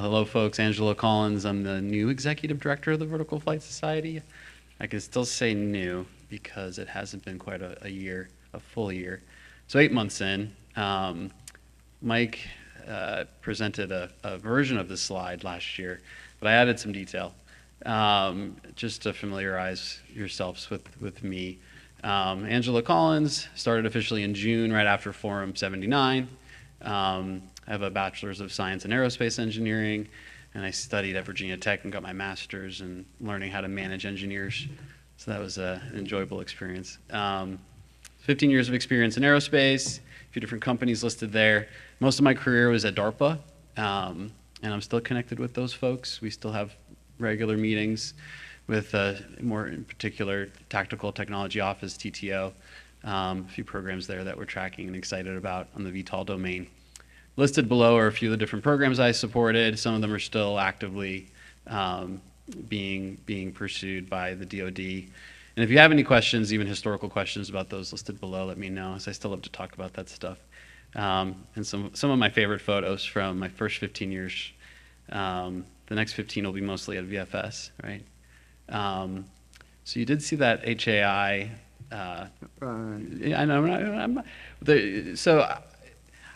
So hello, folks. Angelo Collins. I'm the new executive director of the Vertical Flight Society. I can still say new because it hasn't been quite a year, a full year. So 8 months in, Mike presented a version of this slide last year, but I added some detail just to familiarize yourselves with me. Angelo Collins started officially in June, right after Forum 79. I have a bachelor's of science in aerospace engineering, and I studied at Virginia Tech and got my master's in learning how to manage engineers. So that was an enjoyable experience. 15 years of experience in aerospace, a few different companies listed there. Most of my career was at DARPA, and I'm still connected with those folks. We still have regular meetings with more in particular Tactical Technology Office, TTO, a few programs there that we're tracking and excited about on the VTOL domain. Listed below are a few of the different programs I supported. Some of them are still actively being pursued by the DoD. And if you have any questions, even historical questions about those listed below, let me know, as I still love to talk about that stuff. And some of my favorite photos from my first 15 years. The next 15 will be mostly at VFS, right? So you did see that HAI. Yeah, I know.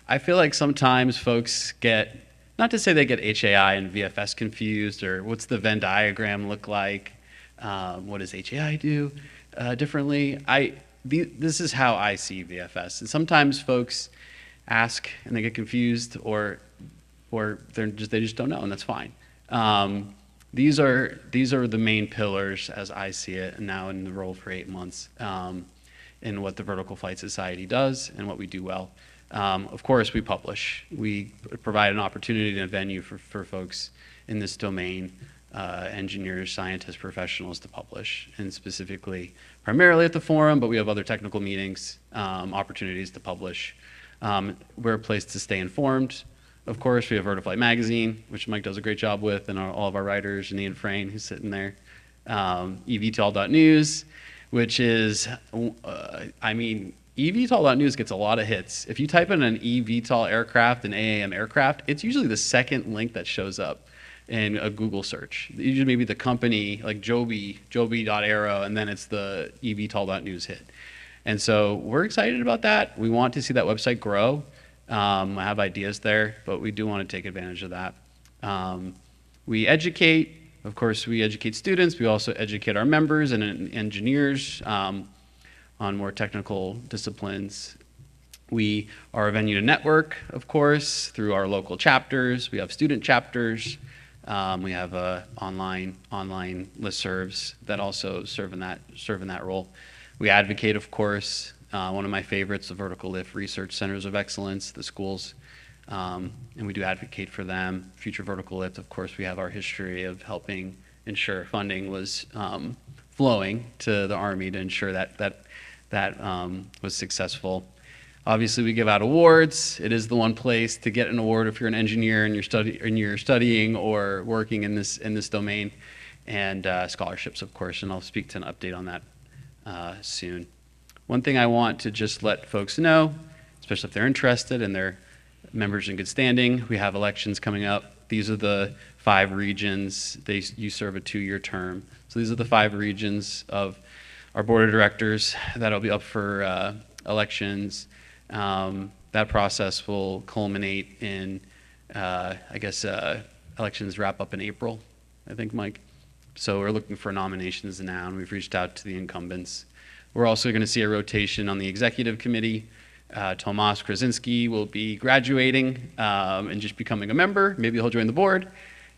I feel like sometimes folks get, not to say they get HAI and VFS confused, or what's the Venn diagram look like? What does HAI do differently? This is how I see VFS. And sometimes folks ask and they get confused, or they just don't know, and that's fine. These are the main pillars as I see it, and now in the role for 8 months, in what the Vertical Flight Society does and what we do well. Of course, we publish. We provide an opportunity and a venue for folks in this domain, engineers, scientists, professionals, to publish, and specifically primarily at the forum, but we have other technical meetings, opportunities to publish. We're a place to stay informed. Of course, we have VertiFlight magazine, which Mike does a great job with, and all of our writers, and Ian Frayn, who's sitting there. eVTOL.News, which is, I mean, eVTOL.News gets a lot of hits. If you type in an eVTOL aircraft, an AAM aircraft, it's usually the second link that shows up in a Google search. Usually maybe the company, like Joby, Joby.aero, and then it's the eVTOL.News hit. And so we're excited about that. We want to see that website grow. I have ideas there, but we do want to take advantage of that. We educate. Of course, we educate students. We also educate our members and engineers on more technical disciplines. We are a venue to network, of course, through our local chapters. We have student chapters. We have online listservs that also serve in that role. We advocate, of course. One of my favorites, the Vertical Lift Research Centers of Excellence, the schools, and we do advocate for them. Future Vertical Lift, of course, we have our history of helping ensure funding was flowing to the Army to ensure that was successful. Obviously, we give out awards. It is the one place to get an award if you're an engineer and you're studying or working in this domain, and scholarships, of course. And I'll speak to an update on that soon. One thing I want to just let folks know, especially if they're interested and they're members in good standing, we have elections coming up. These are the 5 regions. You serve a 2-year term. So these are the 5 regions of our board of directors that'll be up for elections. That process will culminate in, I guess, elections wrap up in April, I think, Mike. So we're looking for nominations now, and we've reached out to the incumbents. We're also going to see a rotation on the executive committee. Tomas Krasinski will be graduating and just becoming a member. Maybe he'll join the board.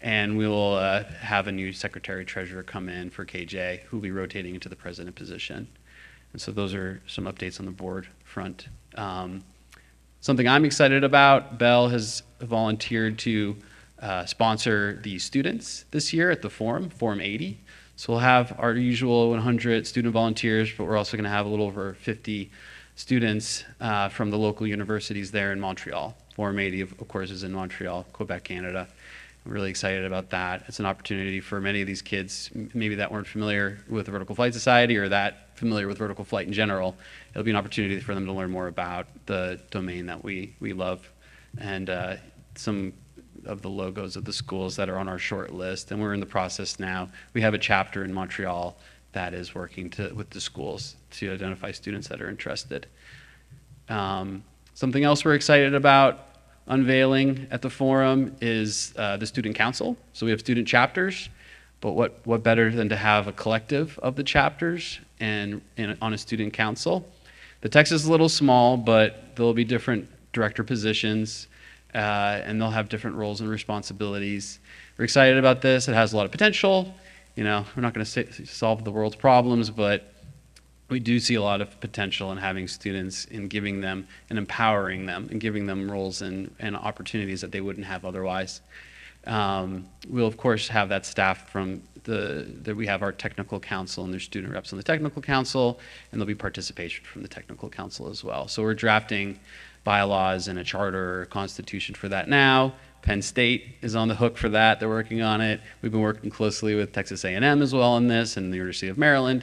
And we will have a new secretary treasurer come in for KJ, who will be rotating into the president position. And so those are some updates on the board front. Something I'm excited about, Bell has volunteered to sponsor the students this year at the forum, Forum 80. So we'll have our usual 100 student volunteers, but we're also going to have a little over 50 students from the local universities there in Montreal. Forum 80, of course, is in Montreal, Quebec, Canada. I'm really excited about that. It's an opportunity for many of these kids, maybe that weren't familiar with the Vertical Flight Society or that familiar with vertical flight in general. It'll be an opportunity for them to learn more about the domain that we love, and some of the logos of the schools that are on our short list, and we're in the process now. We have a chapter in Montreal that is working with the schools to identify students that are interested. Something else we're excited about unveiling at the forum is the student council. So we have student chapters, but what better than to have a collective of the chapters and on a student council. The text is a little small, but there'll be different director positions and they'll have different roles and responsibilities. We're excited about this. It has a lot of potential. You know, we're not going to solve the world's problems, but we do see a lot of potential in having students and giving them and empowering them and giving them roles and opportunities that they wouldn't have otherwise. We'll of course have that staff from that we have our technical council and their student reps on the technical council, and there'll be participation from the technical council as well. So we're drafting bylaws and a charter or constitution for that now. Penn State is on the hook for that. They're working on it. We've been working closely with Texas A&M as well on this, and the University of Maryland.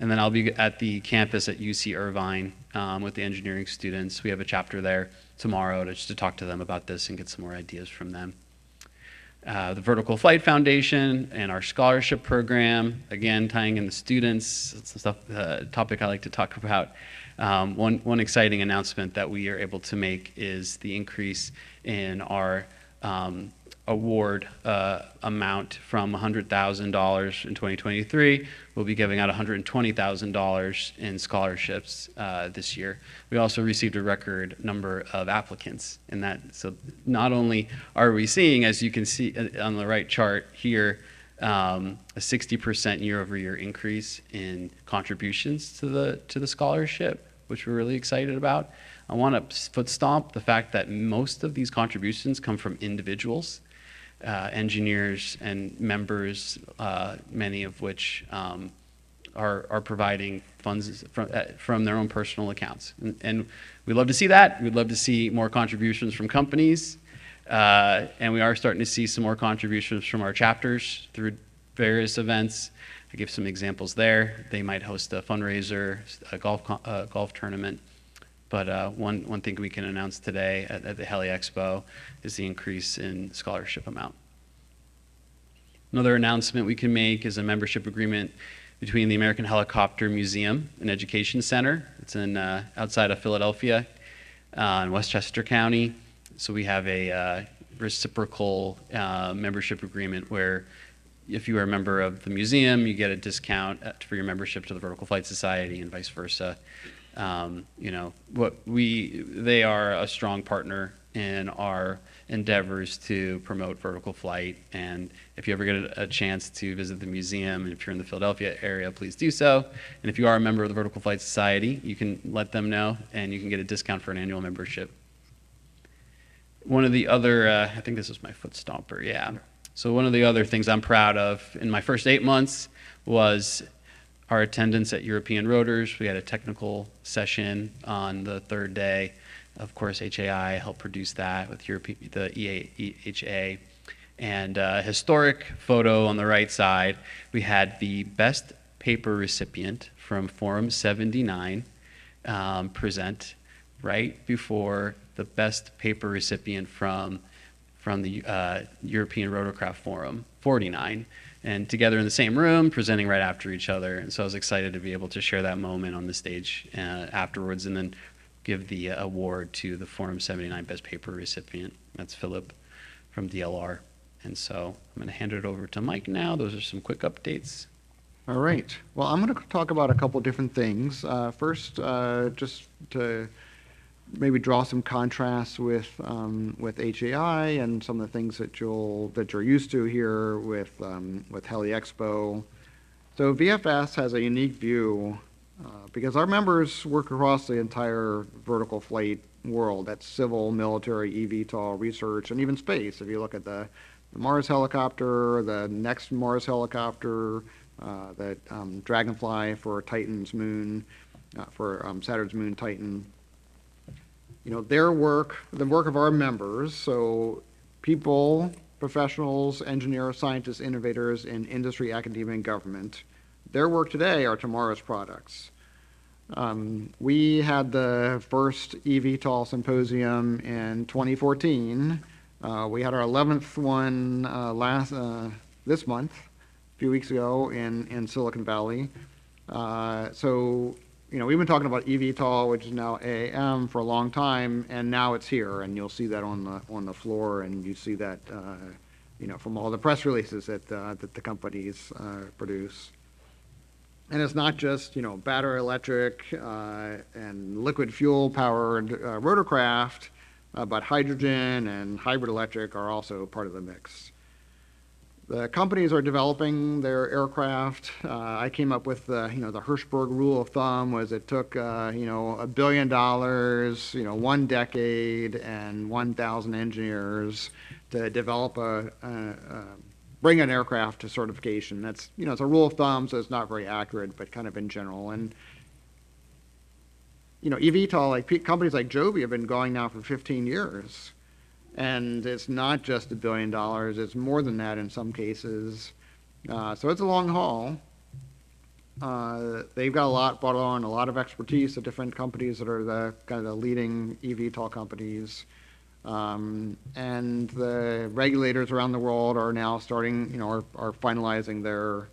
And then I'll be at the campus at UC Irvine with the engineering students. We have a chapter there tomorrow just to talk to them about this and get some more ideas from them. The Vertical Flight Foundation and our scholarship program, again, tying in the students. It's a topic I like to talk about. One exciting announcement that we are able to make is the increase in our award amount from $100,000 in 2023. We'll be giving out $120,000 in scholarships this year. We also received a record number of applicants in that. So not only are we seeing, as you can see on the right chart here, a 60% year-over-year increase in contributions to the scholarship, which we're really excited about. I want to foot stomp the fact that most of these contributions come from individuals, engineers and members, many of which are providing funds from their own personal accounts. And we'd love to see that. We'd love to see more contributions from companies. And we are starting to see some more contributions from our chapters through various events. I give some examples there. They might host a fundraiser, a golf tournament. But one thing we can announce today at the Heli Expo is the increase in scholarship amount. Another announcement we can make is a membership agreement between the American Helicopter Museum and Education Center. It's in outside of Philadelphia in Westchester County. So we have a reciprocal membership agreement where if you are a member of the museum, you get a discount for your membership to the Vertical Flight Society and vice versa. You know, they are a strong partner in our endeavors to promote vertical flight. And if you ever get a chance to visit the museum, and if you're in the Philadelphia area, please do so. And if you are a member of the Vertical Flight Society, you can let them know and you can get a discount for an annual membership. One of the other, I think this is my foot stomper, yeah. So one of the other things I'm proud of in my first 8 months was our attendance at European Rotors. We had a technical session on the third day. Of course, HAI helped produce that with the EHA. And a historic photo on the right side, we had the best paper recipient from Forum 79 present right before the best paper recipient from the European Rotorcraft Forum 49. And together in the same room, presenting right after each other. And so I was excited to be able to share that moment on the stage afterwards, and then give the award to the Forum 79 Best Paper recipient. That's Philip from DLR. And so I'm gonna hand it over to Mike now. Those are some quick updates. All right, well, I'm gonna talk about a couple different things. First, just to maybe draw some contrasts with HAI and some of the things that you're used to here with Heli Expo. So VFS has a unique view because our members work across the entire vertical flight world. That's civil, military, eVTOL, research, and even space. If you look at the Mars helicopter, the next Mars helicopter, the Dragonfly for Titan's moon, for Saturn's moon Titan. You know, their work, the work of our members, so people, professionals, engineers, scientists, innovators in industry, academia, and government, their work today are tomorrow's products. We had the first eVTOL symposium in 2014 We had our 11th one this month, a few weeks ago in Silicon Valley. So, you know, we've been talking about eVTOL, which is now AAM, for a long time, and now it's here, and you'll see that on the floor, and you see that, you know, from all the press releases that that the companies produce. And it's not just, you know, battery electric and liquid fuel powered rotorcraft, but hydrogen and hybrid electric are also part of the mix. The companies are developing their aircraft. I came up with the, you know, the Hirschberg rule of thumb was it took, you know, $1 billion, you know, 1 decade and 1,000 engineers to develop bring an aircraft to certification. That's, you know, it's a rule of thumb, so it's not very accurate, but kind of in general. And, you know, eVTOL, like companies like Joby have been going now for 15 years. And it's not just $1 billion, it's more than that in some cases. So it's a long haul. They've got a lot brought on, a lot of expertise at different companies that are the kind of the leading eVTOL companies. And the regulators around the world are now starting, you know, are finalizing their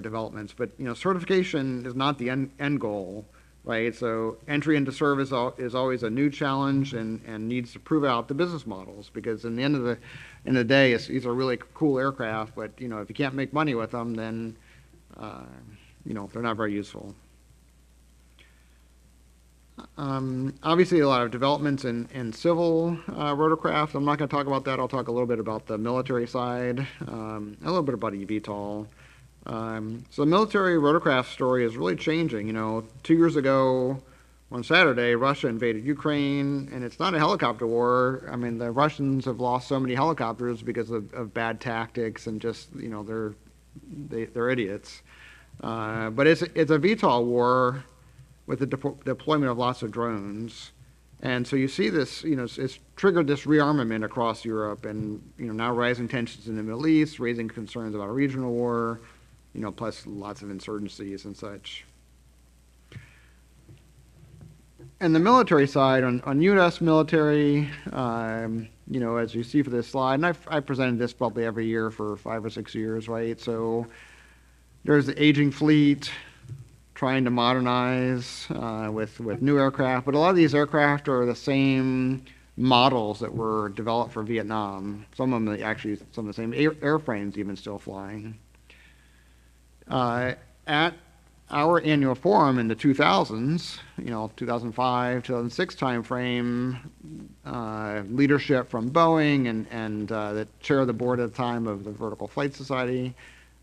developments. But, you know, certification is not the end goal. Right, so entry into service is always a new challenge and needs to prove out the business models, because in the end of the day, these are really cool aircraft, but, you know, if you can't make money with them, then you know, they're not very useful. Obviously, a lot of developments in civil rotorcraft. I'm not going to talk about that. I'll talk a little bit about the military side, a little bit about eVTOL. So the military rotorcraft story is really changing. You know, 2 years ago on Saturday, Russia invaded Ukraine, and it's not a helicopter war. I mean, the Russians have lost so many helicopters because of bad tactics and just, you know, they're idiots. But it's a VTOL war with the deployment of lots of drones. And so you see this, you know, it's triggered this rearmament across Europe and, you know, now rising tensions in the Middle East, raising concerns about a regional war. You know, plus lots of insurgencies and such. And the military side, on U.S. military, you know, as you see for this slide, and I've presented this probably every year for 5 or 6 years, right? So there's the aging fleet trying to modernize with new aircraft, but a lot of these aircraft are the same models that were developed for Vietnam. Some of them actually, some of the same airframes even still flying. At our annual forum in the 2000s, you know, 2005, 2006 timeframe, leadership from Boeing and the chair of the board at the time of the Vertical Flight Society,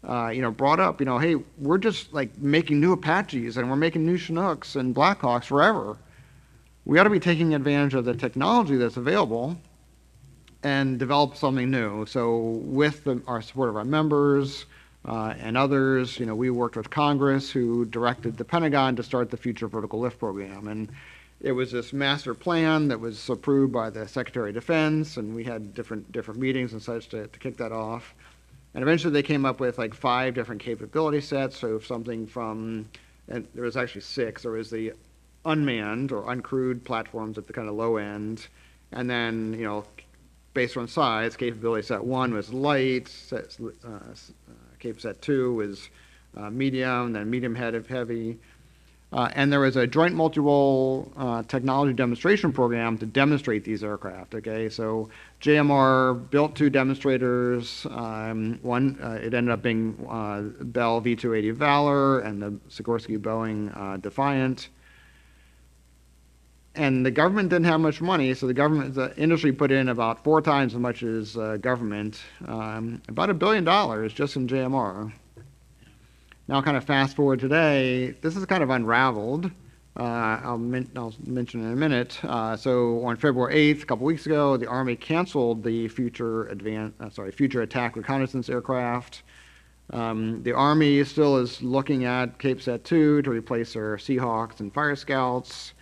you know, brought up, you know, hey, we're just like making new Apaches and we're making new Chinooks and Blackhawks forever. We ought to be taking advantage of the technology that's available and develop something new. So with our support of our members, and others, you know, we worked with Congress, who directed the Pentagon to start the Future Vertical Lift Program. And it was this master plan that was approved by the Secretary of Defense, and we had different meetings and such to kick that off. And eventually they came up with like 5 different capability sets. So something from, and there was actually 6, there was the unmanned or uncrewed platforms at the kind of low end. And then, you know, based on size, capability set 1 was light, Cape Set 2 was medium, then medium heavy. And there was a joint multi-role technology demonstration program to demonstrate these aircraft, okay? So JMR built 2 demonstrators. One, it ended up being Bell V-280 Valor and the Sikorsky Boeing Defiant. And the government didn't have much money, so the industry put in about 4 times as much as government, about $1 billion just in JMR. Now kind of fast forward today, this is kind of unraveled. I'll mention in a minute. So on February 8th, a couple weeks ago, the Army canceled the Future Attack Reconnaissance Aircraft. The Army still is looking at Cape Set 2 to replace their Seahawks and Fire Scouts.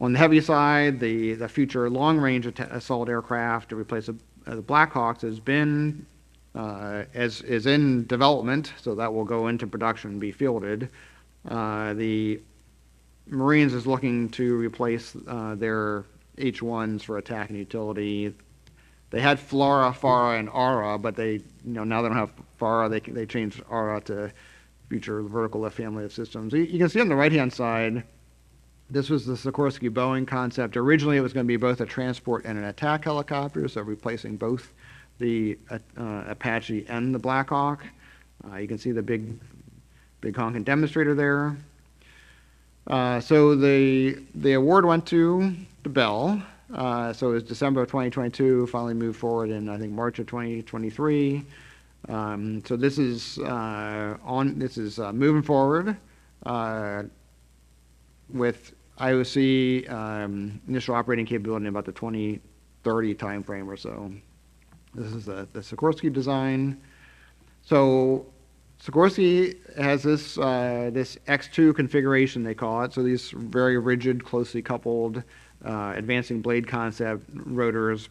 On the heavy side, the future long-range assault aircraft to replace the Blackhawks has been is in development, so that will go into production and be fielded. The Marines is looking to replace their H-1s for attack and utility They had FLORA, FARA, and ARA, but they, now they don't have FARA. They changed ARA to Future Vertical Lift Family of Systems. You can see on the right-hand side, this was the Sikorsky Boeing concept. Originally, it was going to be both a transport and an attack helicopter, so replacing both the Apache and the Blackhawk. You can see the big honking demonstrator there. So the award went to Bell. So it was December of 2022, finally moved forward in, I think, March of 2023. So this is moving forward with IOC initial operating capability in about the 2030 timeframe or so. This is the Sikorsky design. So Sikorsky has this this X2 configuration, they call it. So these very rigid, closely coupled advancing blade concept rotors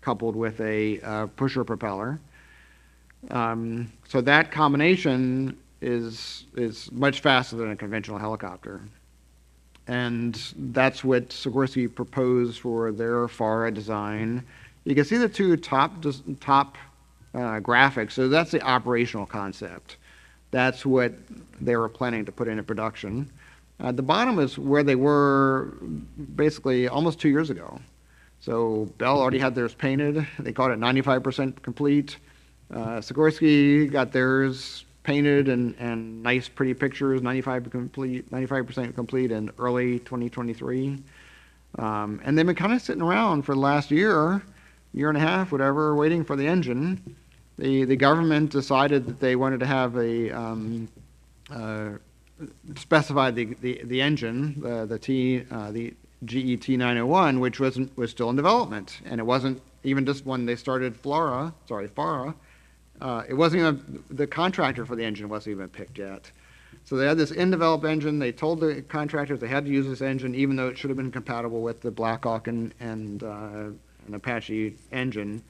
coupled with a pusher propeller. So that combination is much faster than a conventional helicopter. And that's what Sikorsky proposed for their FARA design. You can see the two top graphics. So that's the operational concept. That's what they were planning to put into production. The bottom is where they were basically almost 2 years ago. So Bell already had theirs painted. They called it 95% complete. Sikorsky got theirs painted and nice, pretty pictures, 95% complete in early 2023. And they've been kind of sitting around for the last year, year and a half, whatever, waiting for the engine. The government decided that they wanted to have a specified the engine, the GE T901, which was still in development, and it wasn't even just when they started FARA. It wasn't even the contractor for the engine wasn't even picked yet. So they had this in-developed engine. They told the contractors they had to use this engine, even though it should have been compatible with the Blackhawk and an Apache engine.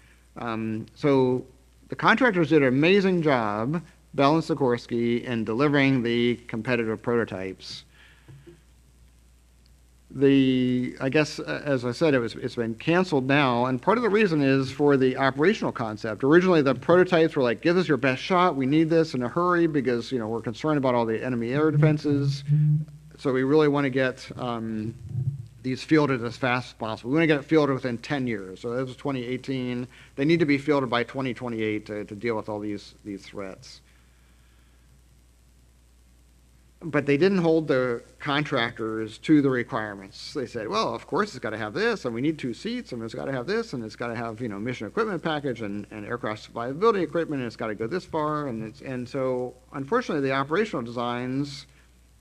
So the contractors did an amazing job. Bell and Sikorsky in delivering the competitive prototypes. I guess, as I said, it's been canceled now, and part of the reason is for the operational concept. Originally, the prototypes were like, give us your best shot. We need this in a hurry because we're concerned about all the enemy air defenses. So we really want to get these fielded as fast as possible. We want to get it fielded within 10 years. So that was 2018. They need to be fielded by 2028 to deal with all these threats. But they didn't hold the contractors to the requirements. They said, well, of course, it's got to have this, and we need 2 seats, and it's got to have this, and it's got to have mission equipment package and aircraft survivability equipment, and it's got to go this far. And so, unfortunately, the operational designs,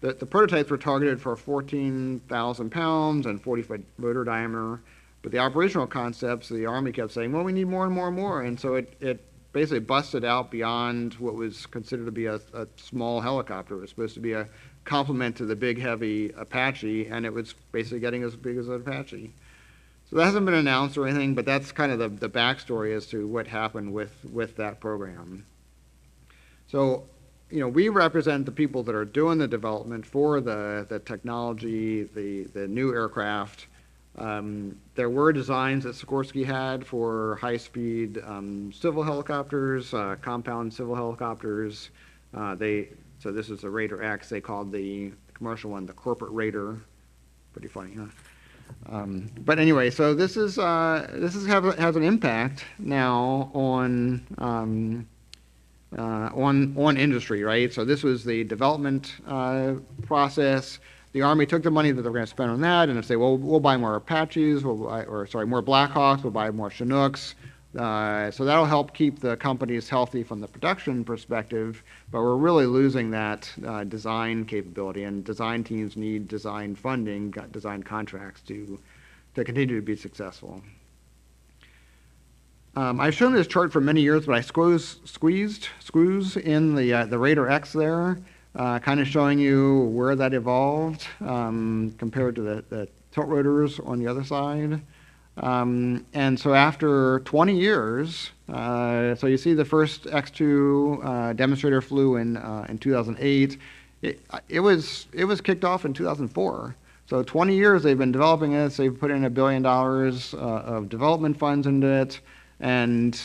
the prototypes were targeted for 14,000 pounds and 40-foot rotor diameter. But the operational concepts, the Army kept saying, well, we need more and more and more. And so it basically busted out beyond what was considered to be a small helicopter. It was supposed to be a complement to the big, heavy Apache, and it was basically getting as big as an Apache. So that hasn't been announced or anything, but that's kind of the backstory as to what happened with that program. So, we represent the people that are doing the development for the technology, the new aircraft. There were designs that Sikorsky had for high-speed civil helicopters, compound civil helicopters. So this is the Raider X. They called the commercial one the corporate Raider. Pretty funny, huh? But anyway, so this has an impact now on industry, right? So this was the development process. The Army took the money that they were going to spend on that and say, well, we'll buy more Apaches, more Blackhawks, we'll buy more Chinooks. So that'll help keep the companies healthy from the production perspective, but we're really losing that design capability, and design teams need design funding, design contracts to continue to be successful. I've shown this chart for many years, but I squeezed in the Raider X there. Kind of showing you where that evolved compared to the tilt rotors on the other side. And so after 20 years, so you see the first X2 demonstrator flew in 2008. It was kicked off in 2004. So 20 years they've been developing this. They've put in $1 billion of development funds into it. and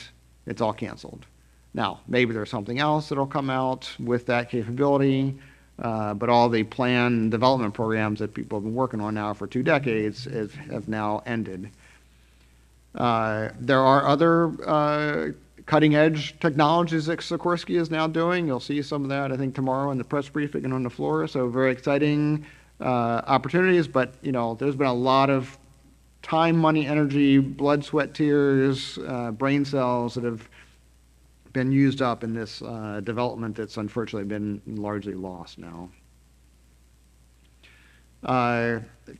it's all canceled. Now, maybe there's something else that'll come out with that capability, but all the planned development programs that people have been working on now for 2 decades have now ended. There are other cutting-edge technologies that Sikorsky is now doing. You'll see some of that, I think, tomorrow in the press briefing and on the floor, so very exciting opportunities. But, you know, there's been a lot of time, money, energy, blood, sweat, tears, brain cells that have been used up in this development that's unfortunately been largely lost now.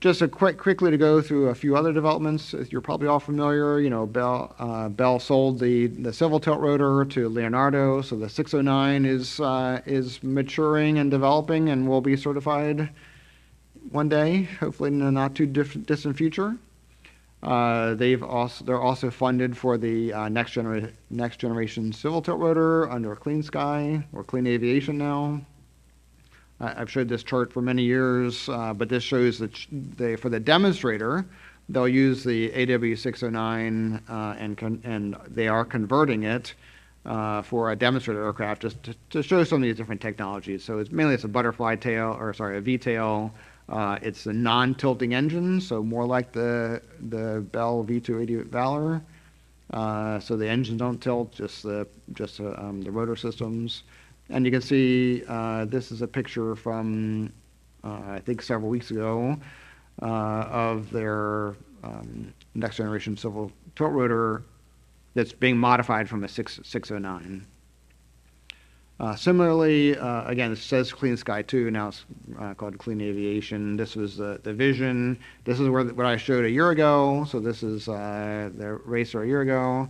Just a quickly to go through a few other developments. You're probably all familiar, you know, Bell sold the civil tilt rotor to Leonardo, so the 609 is maturing and developing and will be certified one day, hopefully in the not too distant future. They're also funded for the next generation civil tilt rotor under Clean Sky or Clean Aviation now. I've showed this chart for many years, but this shows that for the demonstrator, they'll use the AW609 and they are converting it for a demonstrator aircraft just to show some of these different technologies. So it's mainly a butterfly tail, or sorry, a VTOL. It's a non-tilting engine, so more like the Bell V280 Valor. So the engines don't tilt, just the rotor systems. And you can see this is a picture from I think several weeks ago of their next generation civil tilt rotor that's being modified from a 609. Similarly, again, it says Clean Sky 2, now it's called Clean Aviation. This was the vision. This is what I showed a year ago. So this is the racer a year ago.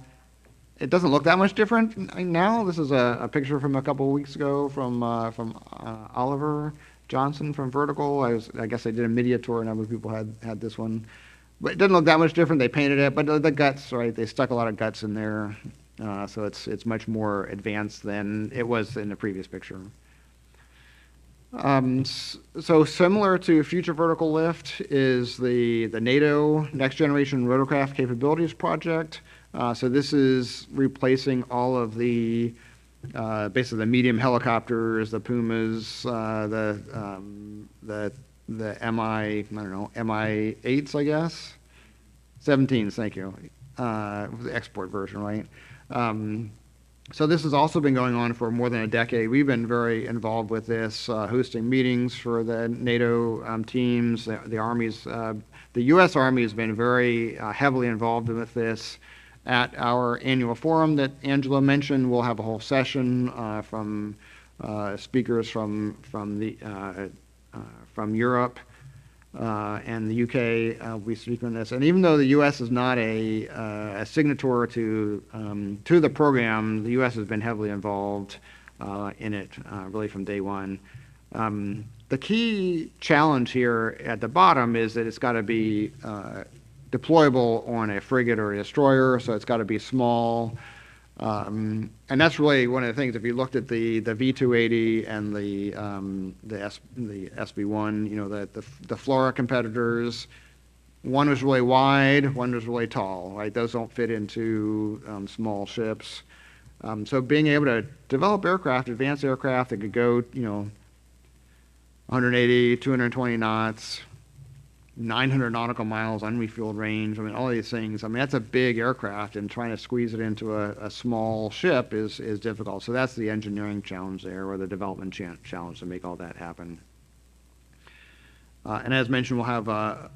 It doesn't look that much different now. This is a picture from a couple of weeks ago from Oliver Johnson from Vertical. I guess I did a media tour, and other people had this one. But it doesn't look that much different. They painted it, but the guts, right? They stuck a lot of guts in there. So it's much more advanced than it was in the previous picture. So similar to Future Vertical Lift is the NATO Next Generation Rotorcraft Capabilities Project. So this is replacing all of the basically the medium helicopters, the Pumas, the MI-8s, I guess, 17s. Thank you. The export version, right? So this has also been going on for more than a decade. We've been very involved with this, hosting meetings for the NATO teams, the armies. The U.S. Army has been very heavily involved with this. At our annual forum that Angelo mentioned, we'll have a whole session from speakers from Europe and the UK. We speak on this, and even though the U.S. is not a signatory to the program, the U.S. has been heavily involved in it, really from day one. The key challenge here at the bottom is that it's got to be deployable on a frigate or a destroyer, so it's got to be small. And that's really one of the things. If you looked at the V280 and the SB1, you know, the Flora competitors, one was really wide, one was really tall, right? Those don't fit into small ships. So being able to develop aircraft, advanced aircraft that could go, you know, 180, 220 knots, 900 nautical miles unrefueled range. I mean, all these things. I mean, that's a big aircraft, and trying to squeeze it into a small ship is difficult. So that's the engineering challenge there, or the development challenge to make all that happen. And as mentioned, we'll have a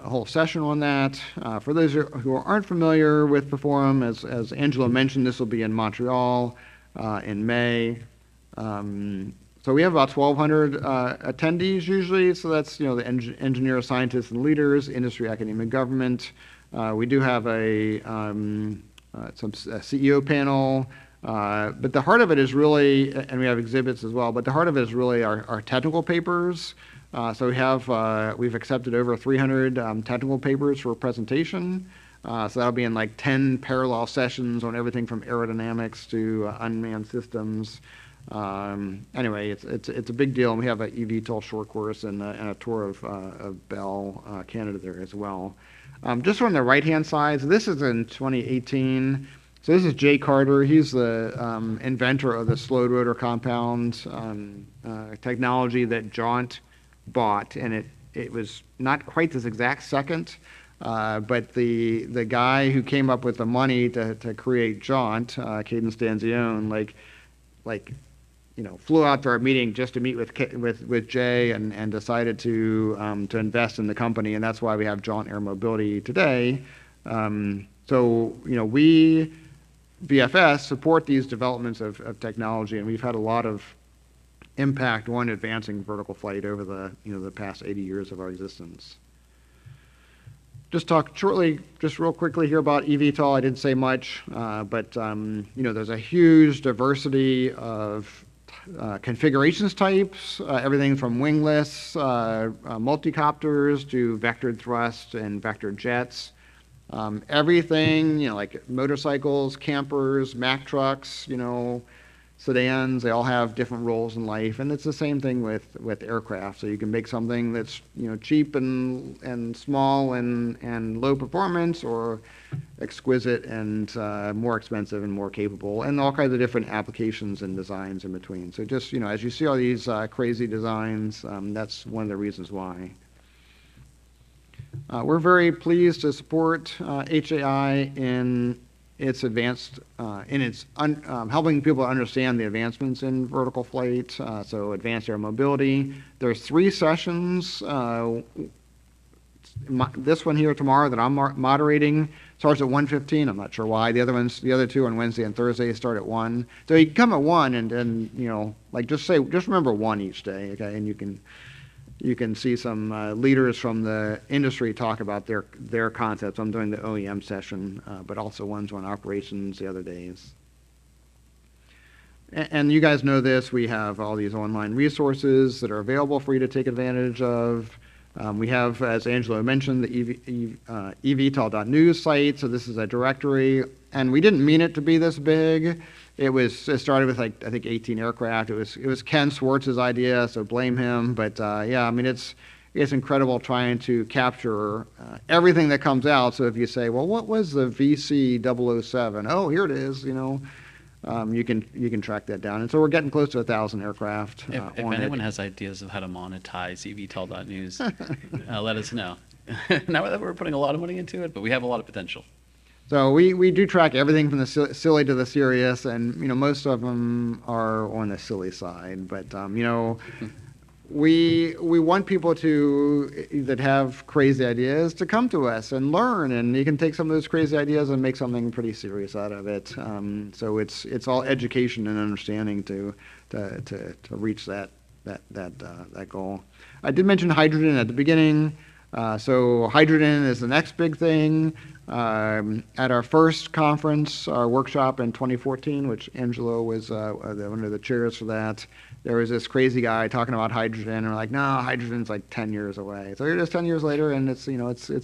whole session on that. For those who aren't familiar with the forum, as Angelo mentioned, this will be in Montreal in May. So we have about 1,200 attendees usually, so that's, you know, the engineers, scientists, and leaders, industry, academia, and government. We do have a CEO panel, but the heart of it is really, and we have exhibits as well, but the heart of it is really our technical papers. So we've accepted over 300 technical papers for presentation. So that'll be in like 10 parallel sessions on everything from aerodynamics to unmanned systems. Anyway, it's a big deal. And we have an eVTOL short course and a tour of Bell, Canada there as well. Just on the right-hand side, so this is in 2018. So this is Jay Carter. He's the inventor of the slowed rotor compound technology that Jaunt bought, and it was not quite this exact second, but the guy who came up with the money to create Jaunt, Caden Stanzione, flew out to our meeting just to meet with Jay and decided to invest in the company, and that's why we have Jaunt Air Mobility today. So we. VFS support these developments of technology, and we've had a lot of impact on advancing vertical flight over the the past 80 years of our existence. Just talk shortly, just real quickly here about eVTOL. I didn't say much, but there's a huge diversity of configurations types, everything from wingless multicopters to vectored thrust and vectored jets. Everything, like motorcycles, campers, Mack trucks, sedans, they all have different roles in life. And it's the same thing with aircraft. So you can make something that's, cheap and small and low performance, or exquisite and more expensive and more capable, and all kinds of different applications and designs in between. So just, as you see all these crazy designs, that's one of the reasons why. We're very pleased to support HAI in its helping people understand the advancements in vertical flight, so advanced air mobility. There's 3 sessions. This one here tomorrow that I'm moderating starts at 1:15. I'm not sure why. The other 2 on Wednesday and Thursday start at 1. So you can come at 1 and just remember 1 each day, okay? And you can see some leaders from the industry talk about their concepts. I'm doing the OEM session, but also ones on operations the other days. And you guys know this. We have all these online resources that are available for you to take advantage of. We have, as Angelo mentioned, the eVTOL.News site. So this is a directory. And we didn't mean it to be this big. It started with, I think, 18 aircraft. It was Ken Swartz's idea, so blame him. But yeah, I mean, it's incredible trying to capture everything that comes out. So if you say, well, what was the VC007? Oh, here it is. You can track that down. And so we're getting close to 1,000 aircraft. If anyone has ideas of how to monetize eVTOL.News, let us know. Not that we're putting a lot of money into it, but we have a lot of potential. So we do track everything from the silly to the serious, and most of them are on the silly side. But we want people that have crazy ideas to come to us and learn, and you can take some of those crazy ideas and make something pretty serious out of it. So it's all education and understanding to reach that goal. I did mention hydrogen at the beginning. So hydrogen is the next big thing. At our first conference, our workshop in 2014, which Angelo was one of the chairs for that, there was this crazy guy talking about hydrogen, and we're like, no, hydrogen's like 10 years away. So here it is 10 years later, and it's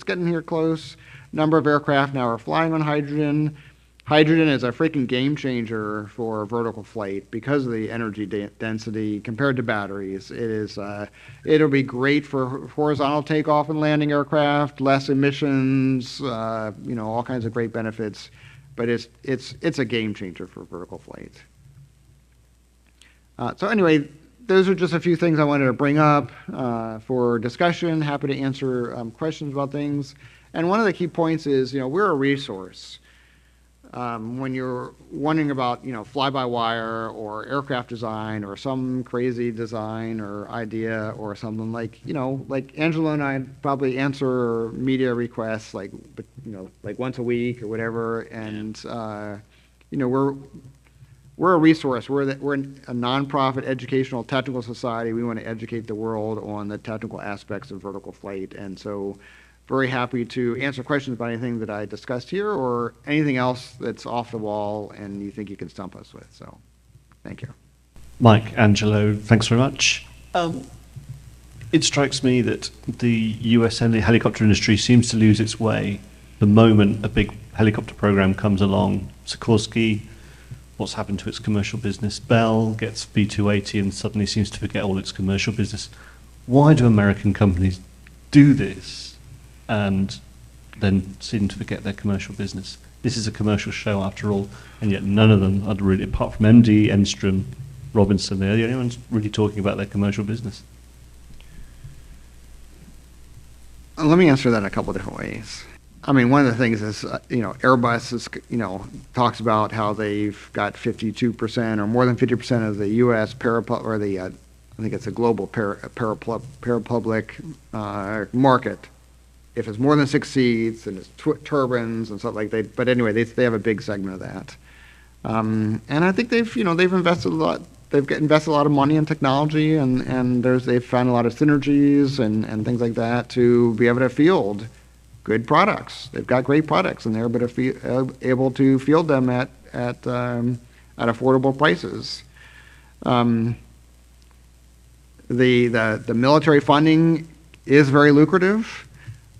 getting here close. Number of aircraft now are flying on hydrogen. Hydrogen is a freaking game changer for vertical flight because of the energy density compared to batteries. It'll be great for horizontal takeoff and landing aircraft, less emissions, all kinds of great benefits. But it's a game changer for vertical flight. So anyway, those are just a few things I wanted to bring up for discussion. Happy to answer questions about things. And one of the key points is, we're a resource. When you're wondering about, fly-by-wire or aircraft design or some crazy design or idea or something like Angelo and I probably answer media requests like once a week or whatever, and we're a resource. We're a nonprofit educational technical society. We want to educate the world on the technical aspects of vertical flight, and so. Very happy to answer questions about anything that I discussed here or anything else that's off the wall and you think you can stump us with. So, thank you. Mike, Angelo, thanks very much. It strikes me that the US helicopter industry seems to lose its way the moment a big helicopter program comes along. Sikorsky, what's happened to its commercial business. Bell gets V280 and suddenly seems to forget all its commercial business. Why do American companies do this and then seem to forget their commercial business? This is a commercial show after all, and yet none of them are really, apart from MD, Enstrom, Robinson, they're the only ones really talking about their commercial business. Let me answer that in a couple of different ways. I mean, one of the things is, you know, Airbus is, you know, talks about how they've got 52% or more than 50% of the U.S. I think it's a global parapublic market. If it's more than 6 seats and it's turbines and stuff like that, but anyway, they have a big segment of that. And I think they've, you know, they've invested a lot. They've invested a lot of money in technology, and they've found a lot of synergies and things like that to be able to field good products. They've got great products, and they're able to field them at affordable prices. The military funding is very lucrative.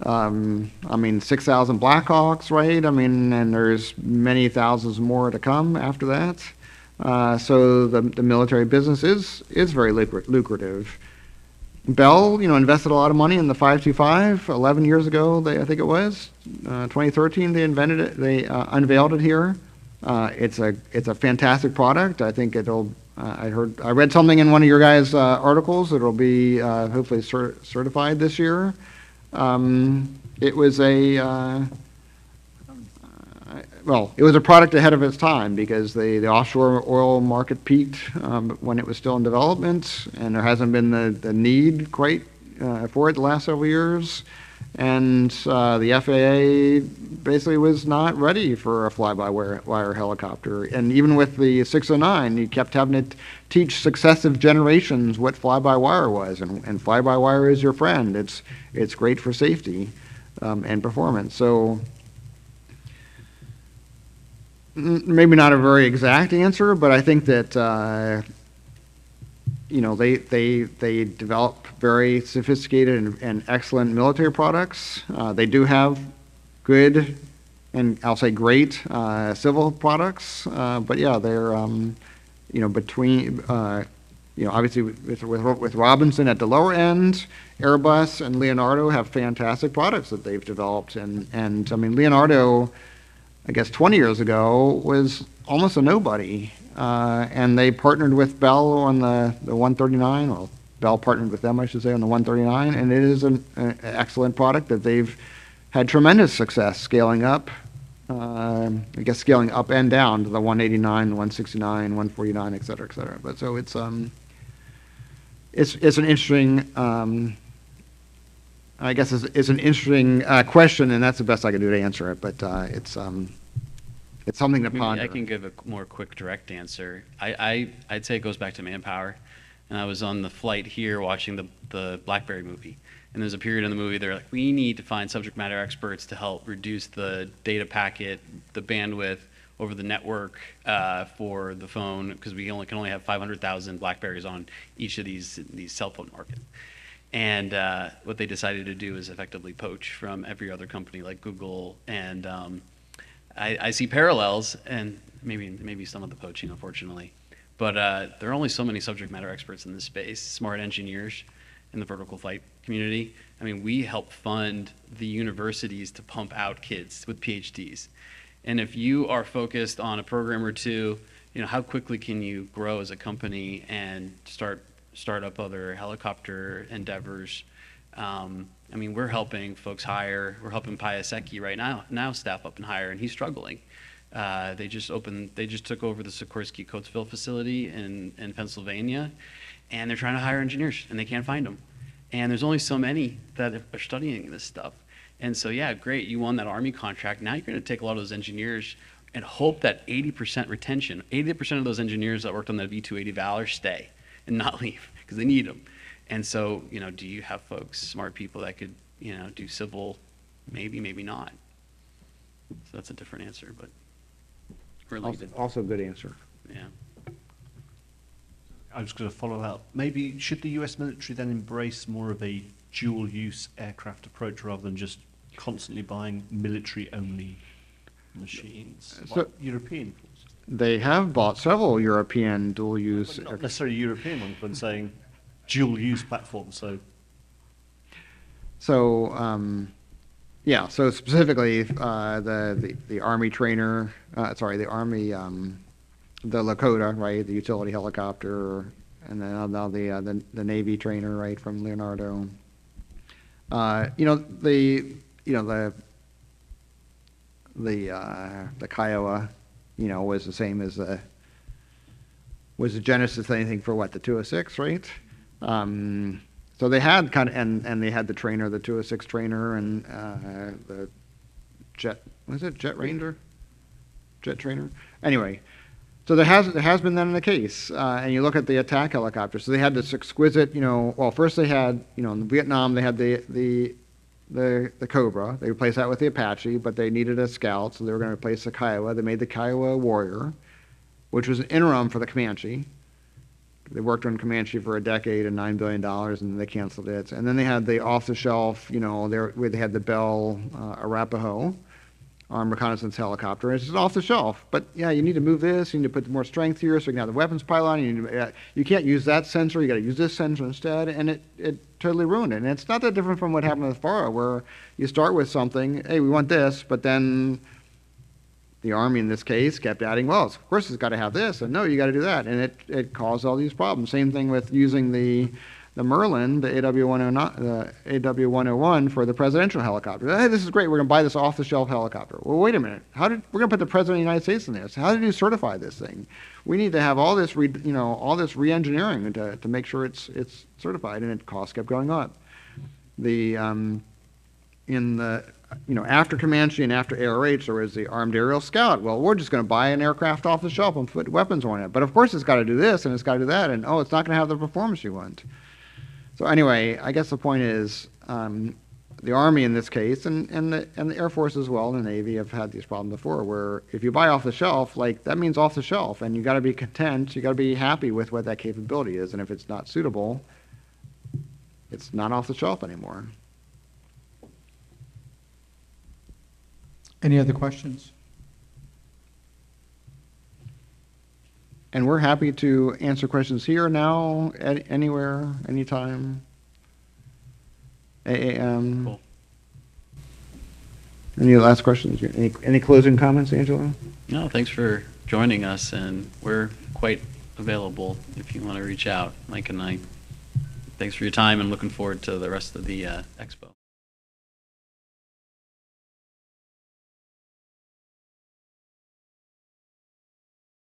I mean, 6,000 Blackhawks, right? I mean, and there's many thousands more to come after that. So the military business is very lucrative. Bell, you know, invested a lot of money in the 525 11 years ago. I think it was 2013. They invented it. They unveiled it here. It's a fantastic product. I think it'll. I read something in one of your guys' articles. It'll be hopefully certified this year. It was a. Well, it was a product ahead of its time because the offshore oil market peaked when it was still in development, and there hasn't been the need quite for it the last several years. And the FAA basically was not ready for a fly-by-wire helicopter. And even with the 609, you kept having to teach successive generations what fly-by-wire was. And fly-by-wire is your friend. It's great for safety and performance. So. Maybe not a very exact answer, but I think that you know, they develop very sophisticated and excellent military products. They do have good and I'll say great civil products, but yeah, they're you know, between you know, obviously with Robinson at the lower end, Airbus and Leonardo have fantastic products that they've developed, and I mean, Leonardo, I guess 20 years ago, was almost a nobody, and they partnered with Bell on the 139, or Bell partnered with them, I should say, on the 139, and it is an excellent product that they've had tremendous success scaling up, I guess scaling up and down to the 189, the 169, 149, et cetera, et cetera. But so it's an interesting, I guess it's an interesting question, and that's the best I can do to answer it. But it's something to ponder. I can give a more quick, direct answer. I'd say it goes back to manpower. And I was on the flight here watching the BlackBerry movie, and there's a period in the movie they're like, we need to find subject matter experts to help reduce the data packet, the bandwidth over the network for the phone, because we can only have 500,000 BlackBerries on each of these cell phone markets. And what they decided to do is effectively poach from every other company like Google. And I see parallels, and maybe some of the poaching, unfortunately. But there are only so many subject matter experts in this space, smart engineers in the vertical flight community. I mean, we help fund the universities to pump out kids with PhDs. And if you are focused on a program or two, you know, how quickly can you grow as a company and start up other helicopter endeavors? I mean, we're helping folks hire. We're helping Piasecki right now staff up and hire, and he's struggling. They just took over the Sikorsky Coatesville facility in Pennsylvania, and they're trying to hire engineers, and they can't find them. And there's only so many that are studying this stuff. And so, yeah, great, you won that Army contract. Now you're gonna take a lot of those engineers and hope that 80% retention, 80% of those engineers that worked on the V280 Valor stay and not leave, because they need them. And so, you know, do you have folks, smart people that could, you know, do civil? Maybe, maybe not. So that's a different answer, but related. Also a good answer. Yeah. I was going to follow up. Maybe should the US military then embrace more of a dual-use aircraft approach rather than just constantly buying military-only machines? So, European they have bought several European dual-use... Not necessarily European ones, but I'm saying dual-use platforms, so... So, yeah, so specifically the Army trainer, sorry, the Army, the Lakota, right, the utility helicopter, and then now the Navy trainer, right, from Leonardo. The Kiowa, you know, was the same as the, was the genesis anything for what, the 206, right? So they had kind of, and they had the trainer, the 206 trainer, and the jet, was it Jet Ranger? Jet trainer? Anyway, so there has been that in the case, and you look at the attack helicopter. So they had this exquisite, you know, well, first they had, you know, in Vietnam they had the Cobra. They replaced that with the Apache, but they needed a scout, so they were going to replace the Kiowa. They made the Kiowa Warrior, which was an interim for the Comanche. They worked on Comanche for a decade and $9 billion, and they canceled it. And then they had the off-the-shelf, you know, they had the Bell Arapaho Armed Reconnaissance Helicopter. It's just off-the-shelf. But, yeah, you need to move this. You need to put more strength here so you can have the weapons pylon. You need to, you can't use that sensor. You got to use this sensor instead. And it totally ruined it. And it's not that different from what happened with FARA, where you start with something, hey, we want this, but then... The Army in this case kept adding, well, of course it's got to have this, and no, you got to do that, and it caused all these problems. Same thing with using the Merlin, the AW-101 for the presidential helicopter. Hey, this is great, we're going to buy this off-the-shelf helicopter. Well, wait a minute, we're going to put the President of the United States in this. How did you certify this thing? We need to have all this, re-engineering to make sure it's certified, and it costs kept going up. After Comanche and after ARH, there was the Armed Aerial Scout. Well, we're just going to buy an aircraft off the shelf and put weapons on it. But of course, it's got to do this and it's got to do that, and oh, it's not going to have the performance you want. So anyway, I guess the point is, the Army in this case, and the Air Force as well, and the Navy have had these problems before, where if you buy off the shelf, like that means off the shelf, and you got to be content, you got to be happy with what that capability is, and if it's not suitable, it's not off the shelf anymore. Any other questions? And we're happy to answer questions here, now, anywhere, anytime. AAM. Cool. Any last questions? Any closing comments, Angelo? No, thanks for joining us, and we're quite available if you want to reach out, Mike and I. Thanks for your time, and looking forward to the rest of the expo.